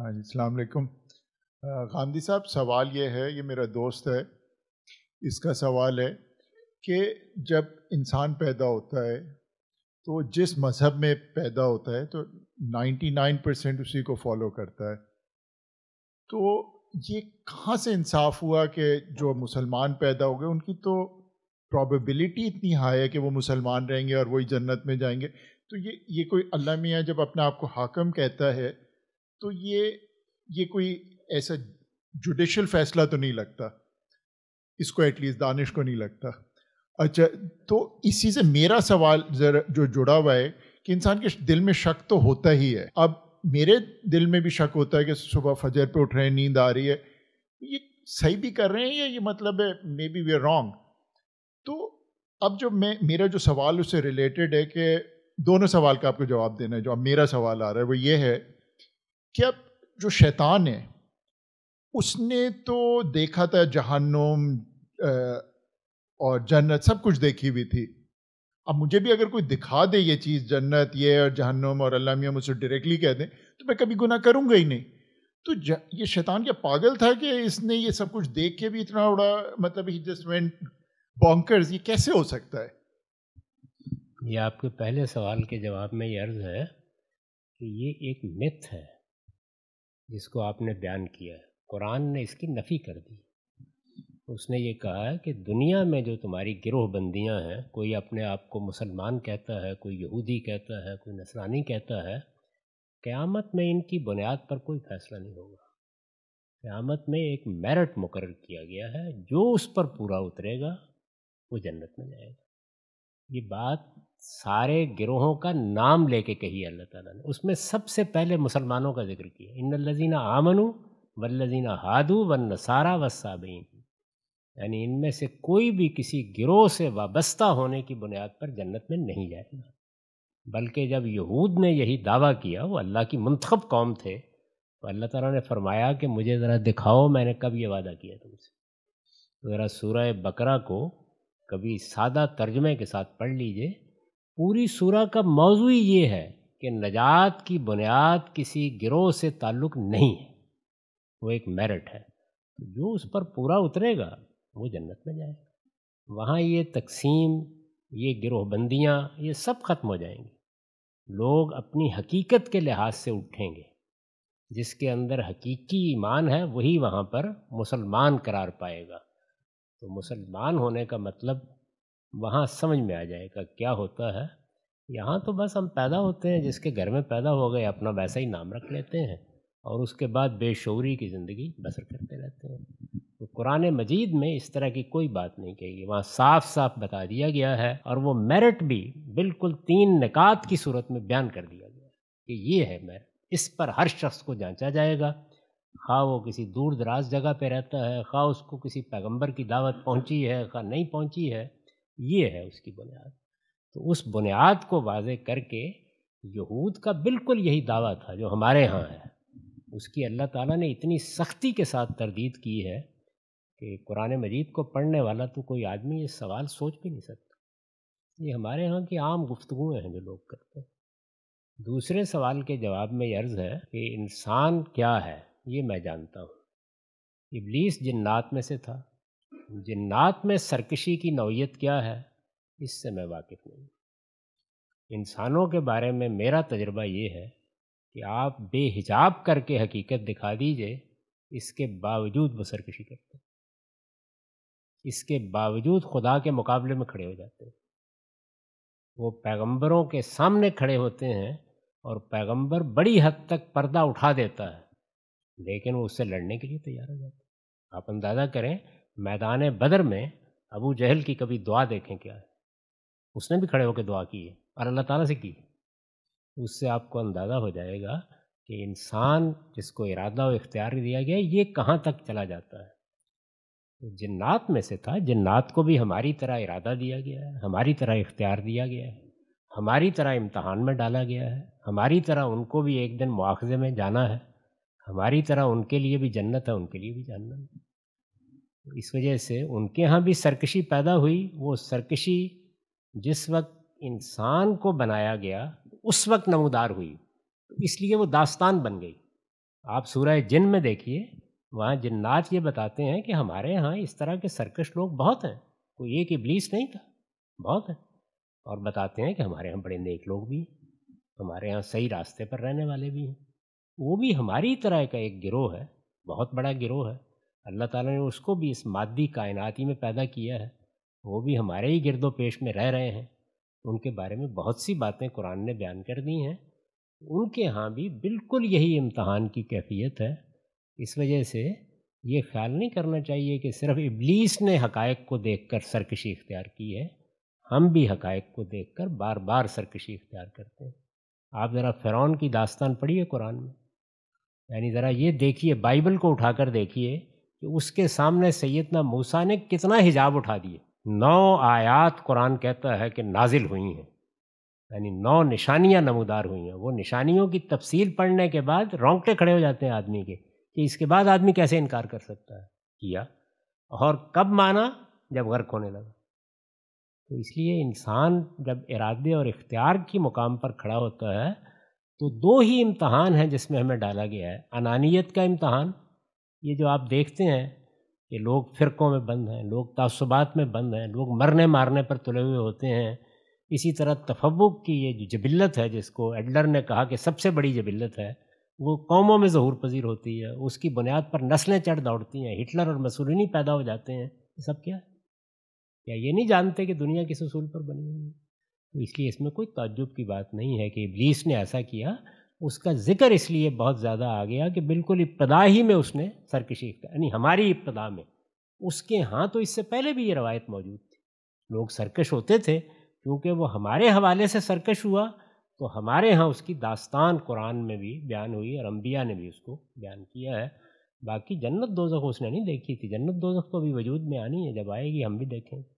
हाँ जी, अस्सलाम वालेकुम। गामदी साहब, सवाल ये है, ये मेरा दोस्त है, इसका सवाल है कि जब इंसान पैदा होता है तो जिस मज़हब में पैदा होता है तो 99% उसी को फॉलो करता है, तो ये कहाँ से इंसाफ हुआ कि जो मुसलमान पैदा हो गए उनकी तो प्रोबेबिलिटी इतनी हाई है कि वो मुसलमान रहेंगे और वही जन्नत में जाएंगे। तो ये कोई अल्लाह मियाँ जब अपने आप को हाकम कहता है तो ये कोई ऐसा जुडिशल फैसला तो नहीं लगता इसको, एटलीस्ट दानिश को नहीं लगता। अच्छा, तो इसी से मेरा सवाल जरा जो जुड़ा हुआ है कि इंसान के दिल में शक तो होता ही है। अब मेरे दिल में भी शक होता है कि सुबह फजर पे उठ रहे हैं, नींद आ रही है, ये सही भी कर रहे हैं या ये मतलब है maybe we are wrong. तो अब जो मेरा जो सवाल उससे रिलेटेड है कि दोनों सवाल का आपको जवाब देना है। जो अब मेरा सवाल आ रहा है वो ये है कि अब जो शैतान है उसने तो देखा था जहन्नुम और जन्नत सब कुछ देखी हुई थी। अब मुझे भी अगर कोई दिखा दे ये चीज़, जन्नत ये और जहन्नुम, और अल्लाह मियाँ मुझसे डायरेक्टली कह दें तो मैं कभी गुनाह करूँगा ही नहीं। तो ये शैतान क्या पागल था कि इसने ये सब कुछ देख के भी इतना उड़ा, मतलब ही जस्ट वेंट बॉन्कर्स, ये कैसे हो सकता है? ये आपके पहले सवाल के जवाब में ये अर्ज़ है कि ये एक मिथ है जिसको आपने बयान किया है। कुरान ने इसकी नफ़ी कर दी। उसने ये कहा है कि दुनिया में जो तुम्हारी गिरोहबंदियां हैं, कोई अपने आप को मुसलमान कहता है, कोई यहूदी कहता है, कोई नसरानी कहता है, क़यामत में इनकी बुनियाद पर कोई फ़ैसला नहीं होगा। क़यामत में एक मेरिट मुकर्रर किया गया है, जो उस पर पूरा उतरेगा वो जन्नत में जाएगा। ये बात सारे गिरोहों का नाम लेके कही है अल्लाह ताला ने। उसमें सबसे पहले मुसलमानों का जिक्र किया, इन्नल्लज़ीना आमनू वल्लज़ीना हादू वन्नसारा वस्साबीन, यानी इनमें से कोई भी किसी गिरोह से वाबस्ता होने की बुनियाद पर जन्नत में नहीं जाएगा। बल्कि जब यहूद ने यही दावा किया, वो अल्लाह की मुंतखब कौम थे, तो अल्लाह ताला ने फरमाया कि मुझे ज़रा दिखाओ मैंने कब ये वादा किया तुमसे। ज़रा सूरह बकरा को कभी सादा तर्जमे के साथ पढ़ लीजिए। पूरी सूरह का मौजू ये है कि नजात की बुनियाद किसी गिरोह से ताल्लुक़ नहीं है, वो एक मेरिट है। जो उस पर पूरा उतरेगा वो जन्नत में जाएगा। वहाँ ये तकसीम, ये गिरोहबंदियाँ, ये सब ख़त्म हो जाएंगी। लोग अपनी हकीकत के लिहाज से उठेंगे। जिसके अंदर हकीकी ईमान है वही वहाँ पर मुसलमान करार पाएगा। तो मुसलमान होने का मतलब वहाँ समझ में आ जाएगा क्या होता है। यहाँ तो बस हम पैदा होते हैं, जिसके घर में पैदा हो गए अपना वैसा ही नाम रख लेते हैं और उसके बाद बेशऊरी की ज़िंदगी बसर करते रहते हैं। तो कुरान मजीद में इस तरह की कोई बात नहीं कही, वहाँ साफ साफ बता दिया गया है। और वो मेरिट भी बिल्कुल 3 निकात की सूरत में बयान कर दिया गया है कि ये है मेरिट, इस पर हर शख्स को जांचा जाएगा। खा वो किसी दूर दराज जगह पर रहता है, खा उसको किसी पैगम्बर की दावत पहुँची है, खा नहीं पहुँची है, ये है उसकी बुनियाद। तो उस बुनियाद को वाजे करके यहूद का बिल्कुल यही दावा था जो हमारे यहाँ है। उसकी अल्लाह ताला ने इतनी सख्ती के साथ तरदीद की है कि कुरान मजीद को पढ़ने वाला तो कोई आदमी ये सवाल सोच भी नहीं सकता। ये हमारे यहाँ की आम गुफ्तगुएँ हैं जो लोग करते हैं। दूसरे सवाल के जवाब में ये अर्ज़ है कि इंसान क्या है, ये मैं जानता हूँ। इब्लीस जिन्नात में से था। जिन्नात में सरकशी की नौयत क्या है इससे मैं वाकिफ़ नहीं। इंसानों के बारे में मेरा तजुर्बा ये है कि आप बेहिजाब करके हकीकत दिखा दीजिए, इसके बावजूद वो सरकशी करते हैं, इसके बावजूद खुदा के मुकाबले में खड़े हो जाते हैं। वो पैगंबरों के सामने खड़े होते हैं और पैगंबर बड़ी हद तक पर्दा उठा देता है, लेकिन वो उससे लड़ने के लिए तैयार हो जाते हैं। आप अंदाज़ा करें, मैदान बदर में अबू जहल की कभी दुआ देखें क्या है, उसने भी खड़े होकर दुआ की है और अल्लाह ताला से की है। उससे आपको अंदाज़ा हो जाएगा कि इंसान जिसको इरादा और इख्तियार दिया गया ये कहाँ तक चला जाता है। तो जिन्नात में से था। जिन्नात को भी हमारी तरह इरादा दिया गया है, हमारी तरह इख्तियार दिया गया है, हमारी तरह इम्तहान में डाला गया है, हमारी तरह उनको भी एक दिन मुआखज़े में जाना है, हमारी तरह उनके लिए भी जन्नत है, उनके लिए भी जहन्नम है। इस वजह से उनके यहाँ भी सरकशी पैदा हुई। वो सरकशी जिस वक्त इंसान को बनाया गया उस वक्त नमूदार हुई, इसलिए वो दास्तान बन गई। आप सूरह जिन में देखिए, वहाँ जिन्नात ये बताते हैं कि हमारे यहाँ इस तरह के सर्कस लोग बहुत हैं, कोई एक इब्लीस नहीं था, बहुत हैं। और बताते हैं कि हमारे यहाँ बड़े नेक लोग भी हैं, हमारे यहाँ सही रास्ते पर रहने वाले भी हैं। वो भी हमारी तरह का एक गिरोह है, बहुत बड़ा गिरोह है। अल्लाह ताला ने उसको भी इस मादी कायनाती में पैदा किया है, वो भी हमारे ही गिरदो पेश में रह रहे हैं। उनके बारे में बहुत सी बातें कुरान ने बयान कर दी हैं। उनके यहाँ भी बिल्कुल यही इम्तहान की कैफियत है। इस वजह से ये ख्याल नहीं करना चाहिए कि सिर्फ इब्लीस ने हकायक को देखकर सरकशी इख्तियार की है। हम भी हकायक को देखकर बार बार सरकशी इख्तियार करते हैं। आप ज़रा फ़िरौन की दास्तान पढ़िए कुरान में, यानी ज़रा ये देखिए, बाइबल को उठाकर देखिए कि उसके सामने सैयदना मूसा ने कितना हिजाब उठा दिए। 9 आयात कुरान कहता है कि नाजिल हुई हैं, यानी 9 निशानियाँ नमूदार हुई हैं। वो निशानियों की तफसील पढ़ने के बाद रोंगटे खड़े हो जाते हैं आदमी के, कि इसके बाद आदमी कैसे इनकार कर सकता है। किया, और कब माना? जब गर्क होने लगा। तो इसलिए इंसान जब इरादे और इख्तियार की मुकाम पर खड़ा होता है तो 2 ही इम्तहान हैं जिसमें हमें डाला गया है। अनानियत का इम्तहान, ये जो आप देखते हैं कि लोग फ़िरक़ों में बंद हैं, लोग तासुबात में बंद हैं, लोग मरने मारने पर तुले हुए होते हैं। इसी तरह तफव्वुक़ की ये जो जबिल्लत है, जिसको एडलर ने कहा कि सबसे बड़ी जबिल्लत है, वो कौमों में ज़हूर पजीर होती है। उसकी बुनियाद पर नस्लें चढ़ दौड़ती हैं, हिटलर और मुसोलिनी पैदा हो जाते हैं। ये सब क्या है? क्या ये नहीं जानते कि दुनिया किस उसूल पर बनी हुई है? तो इसलिए इसमें कोई ताज्जुब की बात नहीं है कि इब्लीस ने ऐसा किया। उसका जिक्र इसलिए बहुत ज़्यादा आ गया कि बिल्कुल इब्तदा ही में उसने सरकशी, यानी हमारी इब्तदा में। उसके यहाँ तो इससे पहले भी ये रवायत मौजूद थी, लोग सरकश होते थे। क्योंकि वो हमारे हवाले से सरकश हुआ तो हमारे यहाँ उसकी दास्तान कुरान में भी बयान हुई और अम्बिया ने भी उसको बयान किया है। बाकी जन्नत दोज़ख उसने नहीं देखी थी, जन्नत दोज़ख तो अभी वजूद में आनी है, जब आएगी हम भी देखें।